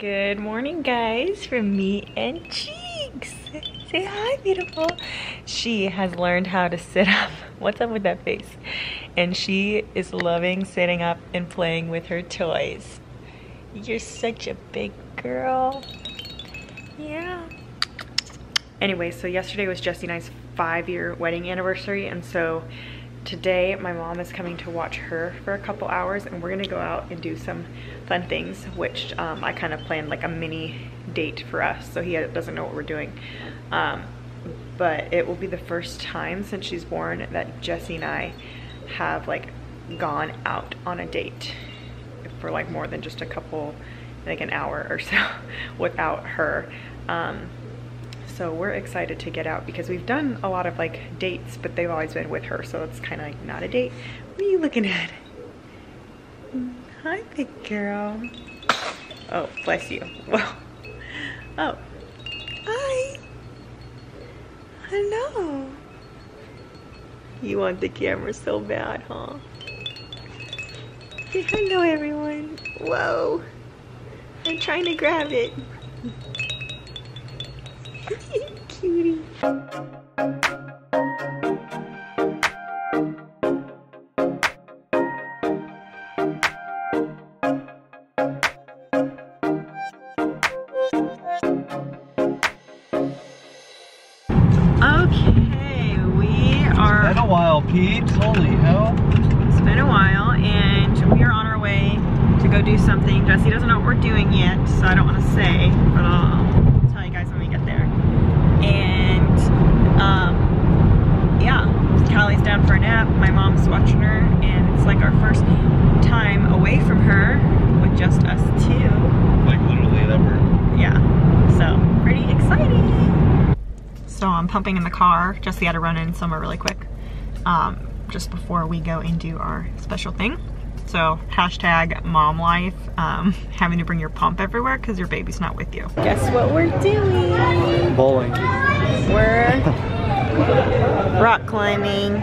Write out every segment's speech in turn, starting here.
Good morning, guys, from me and Cheeks. Say hi, beautiful. She has learned how to sit up. What's up with that face? And she is loving sitting up and playing with her toys. You're such a big girl. Yeah. Anyway, so yesterday was Jesse and I's 5-year wedding anniversary, and so today my mom is coming to watch her for a couple hours, and we're gonna go out and do some fun things, which I kind of planned like a mini date for us, so he doesn't know what we're doing, but it will be the first time since she's born that Jesse and I have like gone out on a date for like more than just a couple, like an hour or so, without her. So we're excited to get out because we've done a lot of like dates, but they've always been with her, so it's kind of like not a date. What are you looking at? Hi, big girl. Oh, bless you. Whoa. Oh. Hi. Hello. You want the camera so bad, huh? Say hello, everyone. Whoa. I'm trying to grab it. Cutie. Okay, we are... It's been a while, peeps. Holy hell. It's been a while, and we are on our way to go do something. Jesse doesn't know what we're doing yet, so I don't want to say, but I'll tell you guys when we get there. And yeah, Callie's down for a nap, my mom's watching her, and it's like our first time away from her with just us two. Like literally ever. Yeah, so pretty exciting. So I'm pumping in the car. Jesse had to run in somewhere really quick just before we go and do our special thing. So hashtag mom life, having to bring your pump everywhere because your baby's not with you. Guess what we're doing? Bowling. We're rock climbing.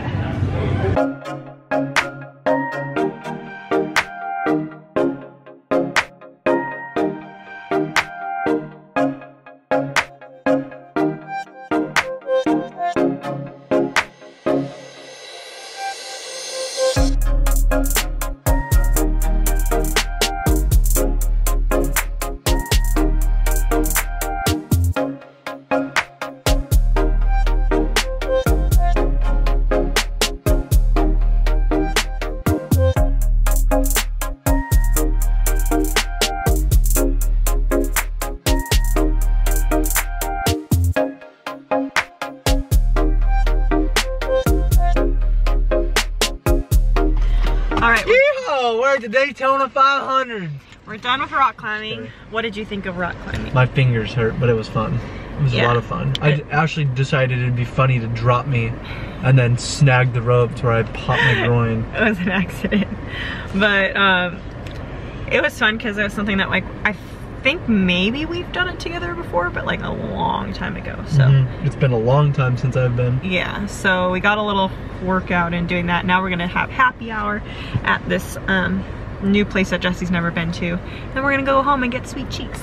Daytona 500. We're done with rock climbing. What did you think of rock climbing? My fingers hurt, but it was fun. It was a lot of fun. I actually decided it'd be funny to drop me and then snag the rope to where I popped my groin. It was an accident. But it was fun because it was something that like I think maybe we've done it together before, but like a long time ago. So it's been a long time since I've been. Yeah, so we got a little workout in doing that. Now we're gonna have happy hour at this new place that Jesse's never been to. Then we're gonna go home and get sweet cheeks.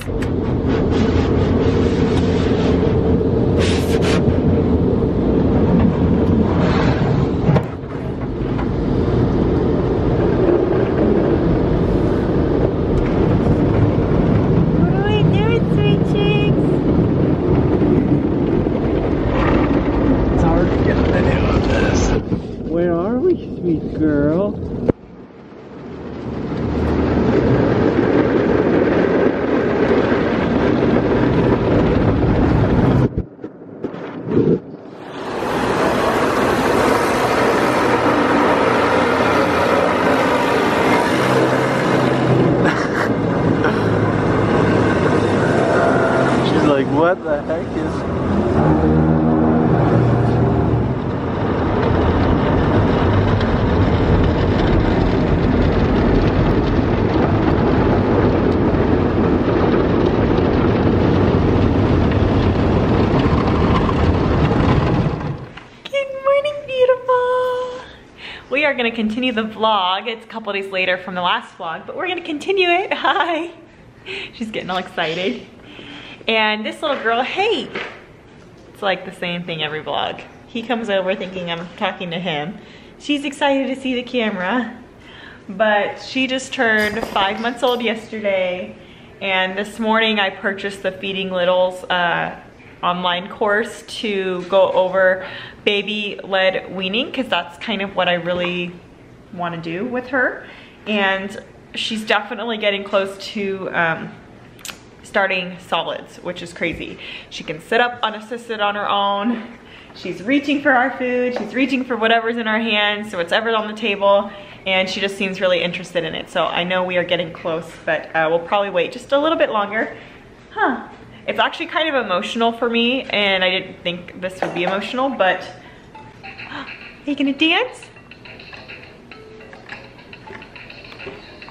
We are going to continue the vlog. It's a couple days later from the last vlog, but we're going to continue it. Hi. She's getting all excited. And this little girl, hey, it's like the same thing every vlog. He comes over thinking I'm talking to him. She's excited to see the camera, but she just turned 5 months old yesterday. And this morning I purchased the Feeding Littles online course to go over baby-led weaning, because that's kind of what I really want to do with her. And she's definitely getting close to starting solids, which is crazy. She can sit up unassisted on her own. She's reaching for our food. She's reaching for whatever's in our hand, so whatever's on the table. And she just seems really interested in it. So I know we are getting close, but we'll probably wait just a little bit longer. Huh. It's actually kind of emotional for me, and I didn't think this would be emotional, but are you gonna dance?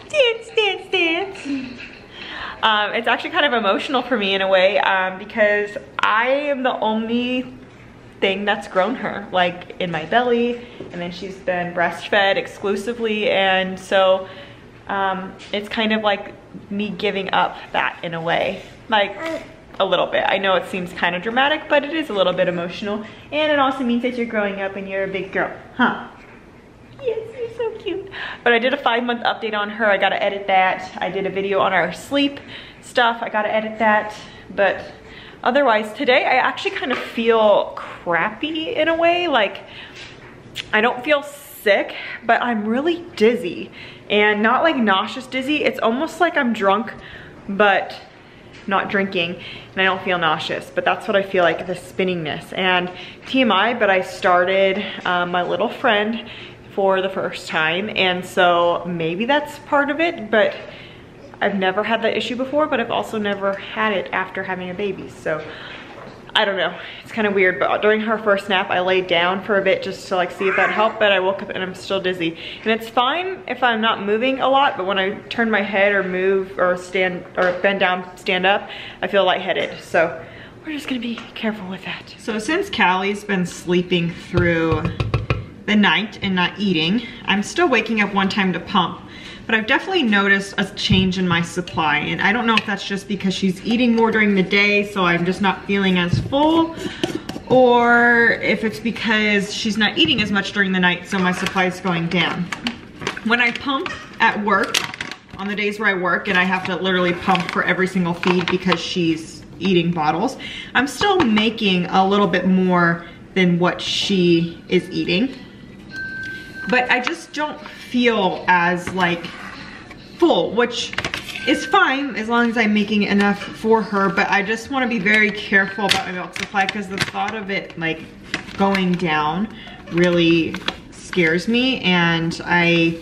Dance, dance, dance. It's actually kind of emotional for me in a way, because I am the only thing that's grown her, like in my belly, and then she's been breastfed exclusively, and so it's kind of like me giving up that in a way, like a little bit. I know it seems kind of dramatic, but it is a little bit emotional, and it also means that you're growing up and you're a big girl, huh? Yes, you're so cute. But I did a 5-month update on her. I gotta edit that. I did a video on our sleep stuff. I gotta edit that. But otherwise, today I actually kind of feel crappy in a way. Like, I don't feel sick, but I'm really dizzy. And not like nauseous dizzy. It's almost like I'm drunk, but not drinking, and I don't feel nauseous, but that's what I feel like, the spinningness. And TMI, but I started my little friend for the first time, and so maybe that's part of it, but I've never had that issue before, but I've also never had it after having a baby, so I don't know, it's kind of weird. But during her first nap I laid down for a bit just to like see if that helped, but I woke up and I'm still dizzy. And it's fine if I'm not moving a lot, but when I turn my head or move or stand or bend down, stand up, I feel lightheaded, so we're just gonna be careful with that. So since Callie's been sleeping through the night and not eating, I'm still waking up one time to pump, but I've definitely noticed a change in my supply, and I don't know if that's just because she's eating more during the day, so I'm just not feeling as full, or if it's because she's not eating as much during the night, so my supply is going down. When I pump at work, on the days where I work and I have to literally pump for every single feed because she's eating bottles, I'm still making a little bit more than what she is eating. But I just don't feel as like full, which is fine as long as I'm making enough for her, but I just wanna be very careful about my milk supply, because the thought of it like going down really scares me, and I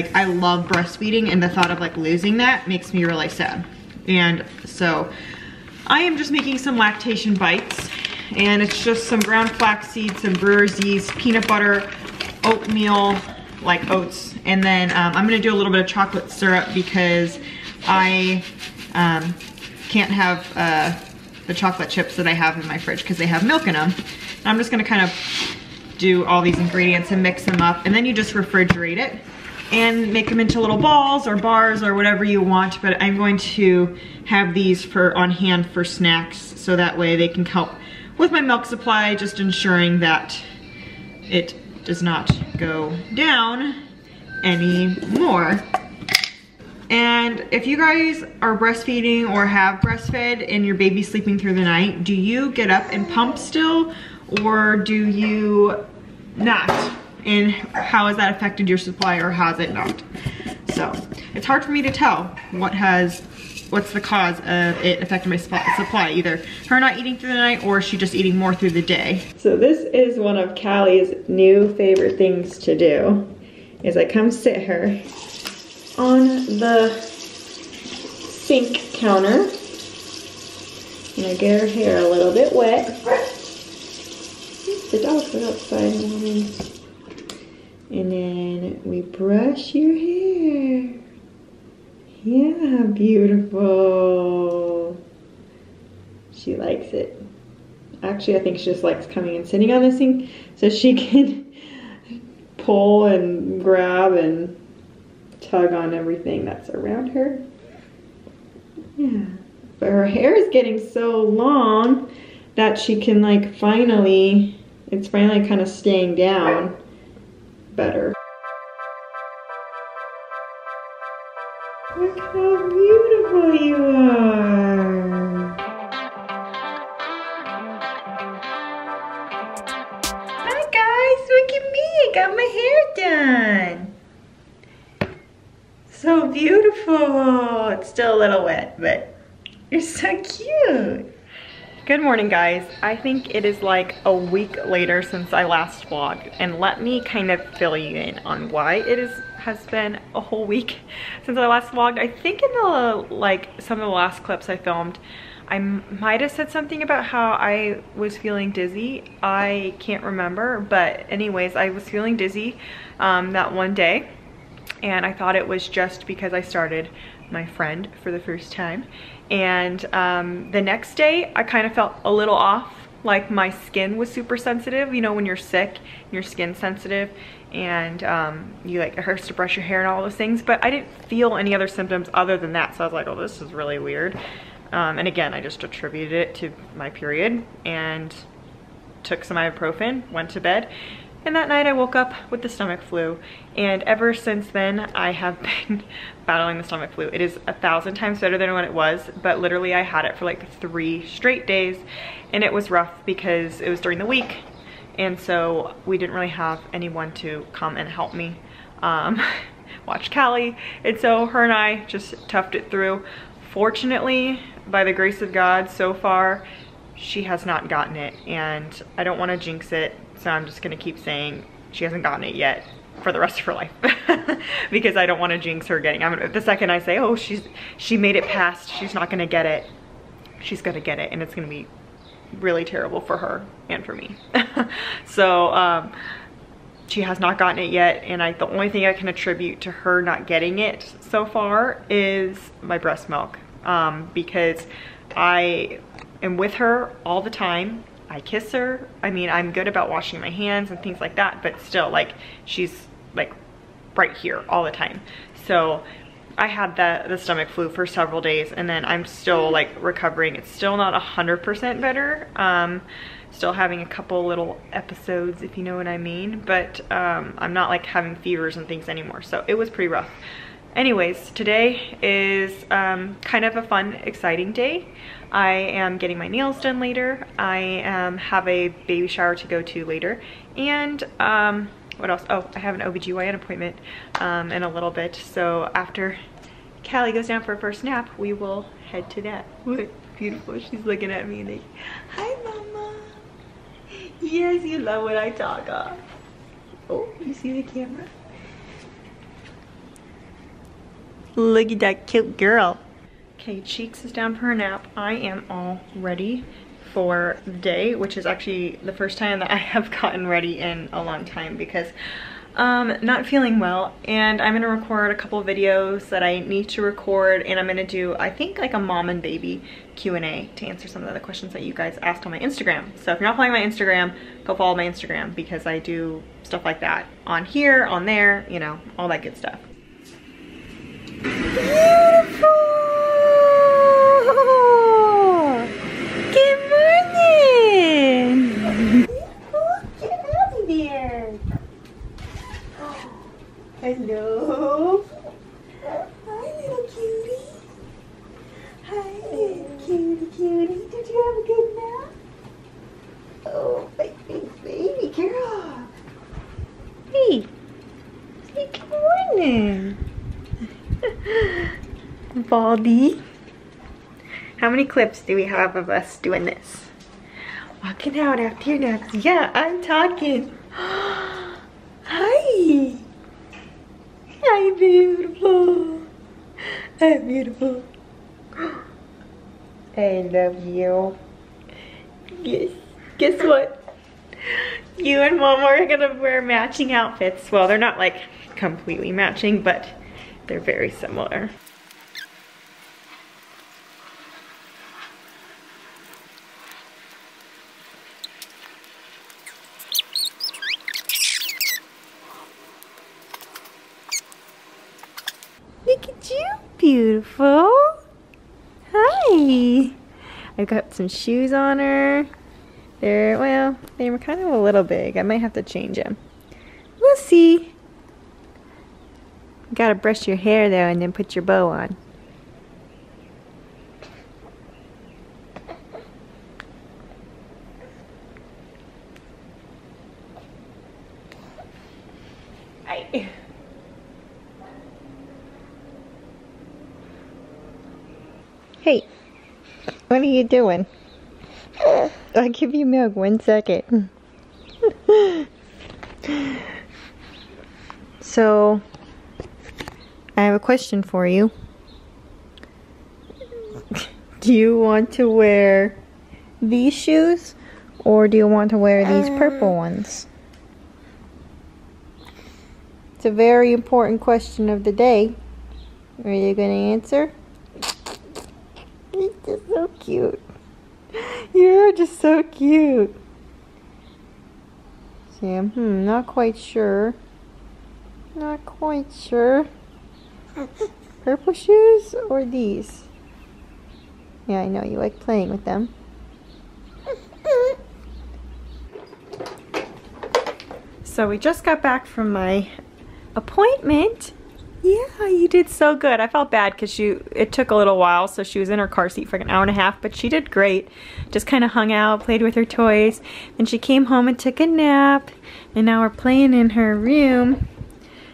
love breastfeeding, and the thought of like losing that makes me really sad. And so I am just making some lactation bites, and it's just some ground flaxseed, some brewer's yeast, peanut butter, oatmeal, like oats, and then I'm gonna do a little bit of chocolate syrup, because I can't have the chocolate chips that I have in my fridge because they have milk in them. And I'm just gonna kind of do all these ingredients and mix them up, and then you just refrigerate it and make them into little balls or bars or whatever you want. But I'm going to have these for on hand for snacks, so that way they can help with my milk supply, just ensuring that it does not go down anymore. And if you guys are breastfeeding or have breastfed and your baby's sleeping through the night, do you get up and pump still, or do you not? And how has that affected your supply, or has it not? So it's hard for me to tell what's the cause of it affecting my supply, either her not eating through the night or she just eating more through the day. So this is one of Callie's new favorite things to do, is I come sit her on the sink counter, and I get her hair a little bit wet. The dogs are outside, Mommy. And then we brush your hair. Yeah, beautiful. She likes it. Actually, I think she just likes coming and sitting on this thing so she can pull and grab and tug on everything that's around her. Yeah. But her hair is getting so long that she can like finally, it's finally kind of staying down better. Look how beautiful you are. Hi guys, look at me, I got my hair done. So beautiful. It's still a little wet, but you're so cute. Good morning guys. I think it is like a week later since I last vlogged, and let me kind of fill you in on why it has been a whole week since I last vlogged. I think in the some of the last clips I filmed, I might have said something about how I was feeling dizzy. I can't remember, but anyways, I was feeling dizzy that one day, and I thought it was just because I started my friend for the first time. And the next day I kind of felt a little off, like my skin was super sensitive. You know, when you're sick, your skin's sensitive, and you like, it hurts to brush your hair and all those things, but I didn't feel any other symptoms other than that. So I was like, oh, this is really weird. And again, I just attributed it to my period and took some ibuprofen, went to bed. And that night I woke up with the stomach flu, and ever since then I have been battling the stomach flu. It is 1,000 times better than what it was, but literally I had it for like 3 straight days, and it was rough because it was during the week, and so we didn't really have anyone to come and help me watch Callie, and so her and I just toughed it through. Fortunately, by the grace of God, so far she has not gotten it, and I don't want to jinx it, so I'm just gonna keep saying she hasn't gotten it yet for the rest of her life because I don't want to jinx her getting. The second I say, oh, she made it past, she's not gonna get it, she's gonna get it, and it's gonna be really terrible for her and for me. So she has not gotten it yet, and the only thing I can attribute to her not getting it so far is my breast milk, because I am with her all the time. I kiss her. I mean, I'm good about washing my hands and things like that, but still, like, she's like right here all the time. So I had the stomach flu for several days, and then I'm still like recovering. It's still not 100% better. Still having a couple little episodes, if you know what I mean, but I'm not like having fevers and things anymore. So it was pretty rough. Anyways, today is kind of a fun, exciting day. I am getting my nails done later. I have a baby shower to go to later. And what else? Oh, I have an OBGYN appointment in a little bit. So after Callie goes down for her first nap, we will head to that. Look, beautiful. She's looking at me like, hi, Mama. Yes, you love when I talk. Oh, you see the camera? Look at that cute girl. Okay, Cheeks is down for her nap. I am all ready for the day, which is actually the first time that I have gotten ready in a long time because not feeling well, and I'm gonna record a couple videos that I need to record, and I'm gonna do, I think, like a mom and baby Q&A to answer some of the questions that you guys asked on my Instagram. So if you're not following my Instagram, go follow my Instagram, because I do stuff like that on here, on there, you know, all that good stuff. Beautiful! Good morning! Get out of there! Hello! Hi, little cutie! Hi, little cutie! Did you have a good nap? Oh, baby girl! Hey! Say good morning! Baldy, how many clips do we have of us doing this? Walking out after your naps. Yeah, I'm talking. Hi. I'm beautiful. I'm beautiful. I love you. Guess what? You and Mom are gonna wear matching outfits. Well, they're not like completely matching, but they're very similar. Look at you, beautiful. Callie. I got some shoes on her. They're, well, they were kind of a little big. I might have to change them. We'll see. You gotta brush your hair though and then put your bow on. Hey, what are you doing? I'll give you milk, 1 second. So, I have a question for you. Do you want to wear these shoes, or do you want to wear these purple ones? It's a very important question of the day. Are you going to answer? You're so cute. You're just so cute. See, I'm not quite sure. Not quite sure. Purple shoes or these? Yeah, I know you like playing with them. So we just got back from my appointment. Yeah, you did so good. I felt bad because it took a little while, so she was in her car seat for like an hour and a half, but she did great. Just kind of hung out, played with her toys, and she came home and took a nap, and now we're playing in her room.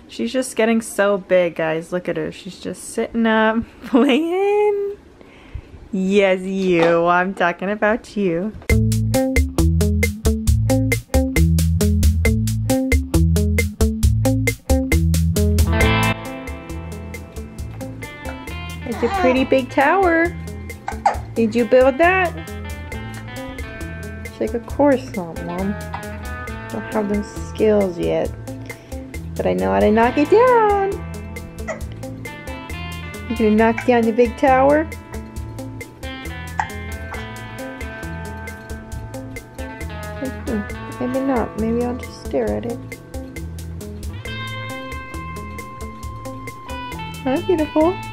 She's just getting so big, guys. Look at her. She's just sitting up, playing. Yes, you. I'm talking about you. It's a pretty big tower. Did you build that? She's like, of course not, Mom. I don't have them skills yet. But I know how to knock it down. You gonna knock down the big tower? Maybe not. Maybe I'll just stare at it. Huh, beautiful.